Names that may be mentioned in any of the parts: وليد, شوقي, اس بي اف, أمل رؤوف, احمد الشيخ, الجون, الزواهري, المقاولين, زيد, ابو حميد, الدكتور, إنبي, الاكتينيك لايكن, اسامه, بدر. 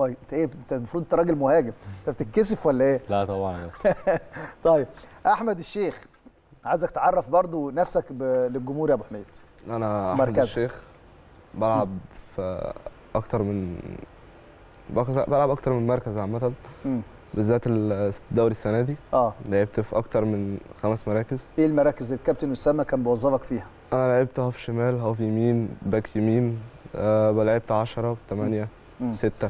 كويس. انت ايه، انت المفروض انت راجل مهاجم، انت بتتكسف ولا ايه؟ لا طبعا. طيب احمد الشيخ، عايزك تعرف برضو نفسك للجمهور يا ابو حميد. انا احمد الشيخ، بلعب في اكتر من مركز عامه، بالذات الدوري السنه دي لعبت في اكتر من 5 مراكز. ايه المراكز الكابتن اسامه كان بيوظفك فيها؟ انا لعبت هاف شمال، هاف يمين، باك يمين، لعبت 10 و8 6،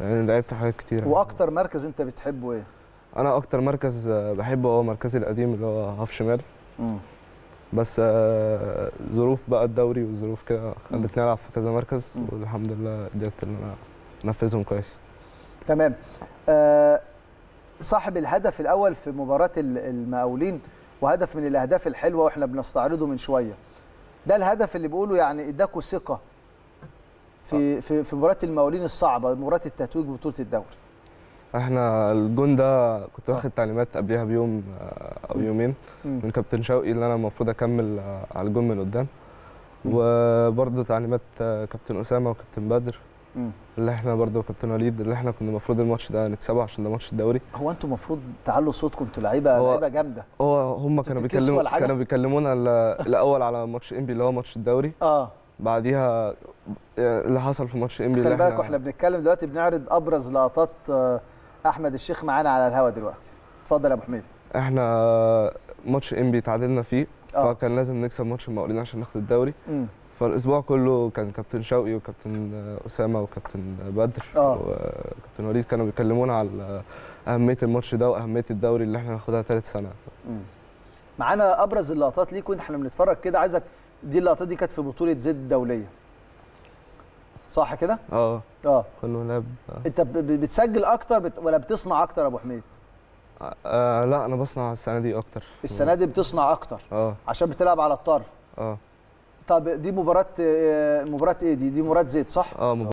يعني لعبت حاجات كتير. واكتر مركز انت بتحبه ايه؟ انا اكتر مركز بحبه هو مركزي القديم اللي هو هاف شمال، بس ظروف بقى الدوري والظروف كده خلتني العب في كذا مركز، والحمد لله قدرت ان انا انفذهم كويس. تمام. صاحب الهدف الاول في مباراه المقاولين، وهدف من الاهداف الحلوه واحنا بنستعرضه من شويه، ده الهدف اللي بيقولوا يعني اداكوا ثقه في في في مباراه المقاولين الصعبه، مباراه التتويج ببطوله الدوري. احنا الجون ده كنت واخد تعليمات قبلها بيوم او يومين من كابتن شوقي اللي انا المفروض اكمل على الجون من قدام، وبرده تعليمات كابتن اسامه وكابتن بدر اللي احنا برده وكابتن وليد اللي احنا كنا المفروض الماتش ده نكسبه عشان ده ماتش الدوري. هو انتم المفروض تعلوا صوتكم، انتوا لعيبه جامده. هو هم كانوا بيكلمونا الاول على ماتش إنبي اللي هو ماتش الدوري، بعديها اللي حصل في ماتش إنبي. خلي بالك واحنا بنتكلم دلوقتي بنعرض ابرز لقطات احمد الشيخ معانا على الهوا دلوقتي. اتفضل يا ابو حميد. احنا ماتش إنبي تعادلنا فيه، فكان لازم نكسب ماتش المقاولين عشان ناخد الدوري. فالاسبوع كله كان كابتن شوقي وكابتن اسامه وكابتن بدر وكابتن وليد كانوا بيكلمونا على اهميه الماتش ده واهميه الدوري اللي احنا هناخدها ثالث سنه. معانا ابرز اللقطات ليك واحنا بنتفرج كده، عايزك دي اللقطات دي كانت في بطوله زيد الدوليه صح كده؟ كله لعب. انت بتسجل اكتر ولا بتصنع اكتر يا ابو حميد؟ لا انا بصنع السنه دي اكتر. السنه دي بتصنع اكتر عشان بتلعب على الطرف. طب دي مباراة ايه دي؟ دي مباراة زيت صح؟ مباراة